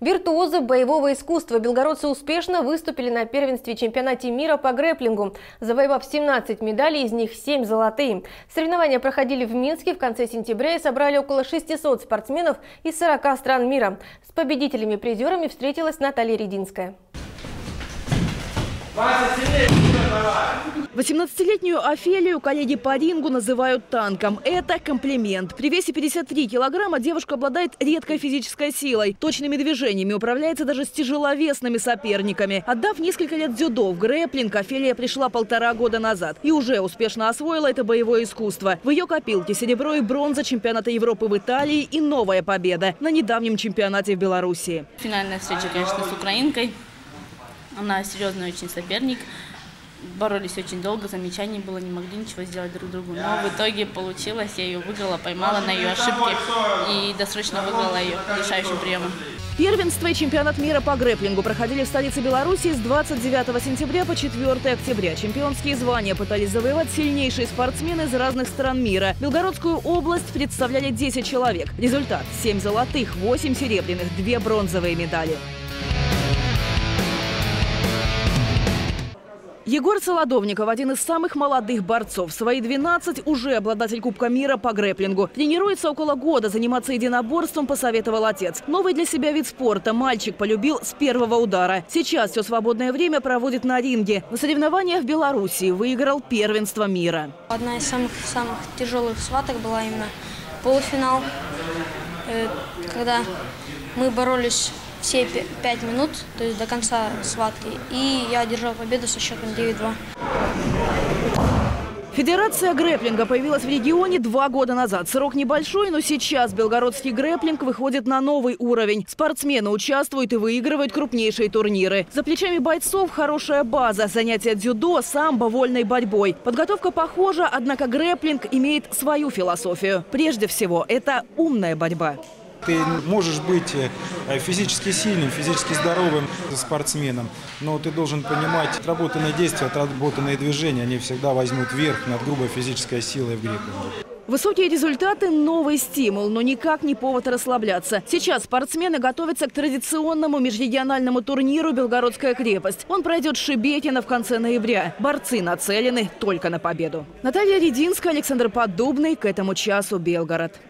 Виртуозы боевого искусства белгородцы успешно выступили на первенстве чемпионата мира по грэпплингу, завоевав 17 медалей, из них 7 золотые. Соревнования проходили в Минске в конце сентября и собрали около 600 спортсменов из 40 стран мира. С победителями-призерами встретилась Наталья Рединская. 18-летнюю Офелию коллеги по рингу называют танком. Это комплимент. При весе 53 килограмма девушка обладает редкой физической силой. Точными движениями управляется даже с тяжеловесными соперниками. Отдав несколько лет дзюдо в грэпплинг, Офелия пришла 1,5 года назад и уже успешно освоила это боевое искусство. В ее копилке серебро и бронза чемпионата Европы в Италии и новая победа на недавнем чемпионате в Белоруссии. Финальная встреча, конечно, с украинкой. Она серьезный очень соперник. Боролись очень долго, замечаний было, не могли ничего сделать друг другу. Но в итоге получилось, я ее выиграла, поймала на ее ошибке и досрочно выиграла ее решающим приемом. Первенство и чемпионат мира по грэпплингу проходили в столице Беларуси с 29 сентября по 4 октября. Чемпионские звания пытались завоевать сильнейшие спортсмены из разных стран мира. Белгородскую область представляли 10 человек. Результат – 7 золотых, 8 серебряных, 2 бронзовые медали. Егор Солодовников – один из самых молодых борцов. В свои 12 уже обладатель Кубка мира по грэпплингу. Тренируется около года, заниматься единоборством посоветовал отец. Новый для себя вид спорта мальчик полюбил с первого удара. Сейчас все свободное время проводит на ринге. На соревнованиях в Белоруссии выиграл первенство мира. Одна из самых тяжелых схваток была именно полуфинал, когда мы боролись все 5 минут, то есть до конца схватки. И я одержал победу со счетом 9-2. Федерация грэпплинга появилась в регионе 2 года назад. Срок небольшой, но сейчас белгородский грэпплинг выходит на новый уровень. Спортсмены участвуют и выигрывают крупнейшие турниры. За плечами бойцов хорошая база. Занятия дзюдо, самбо, вольной борьбой. Подготовка похожа, однако грэпплинг имеет свою философию. Прежде всего, это умная борьба. Ты можешь быть физически сильным, физически здоровым спортсменом, но ты должен понимать, отработанные действия, отработанные движения, они всегда возьмут верх над грубой физической силой в грэпплинге. Высокие результаты – новый стимул, но никак не повод расслабляться. Сейчас спортсмены готовятся к традиционному межрегиональному турниру «Белгородская крепость». Он пройдет в Шебекино в конце ноября. Борцы нацелены только на победу. Наталья Рединская, Александр Поддубный. К этому часу Белгород.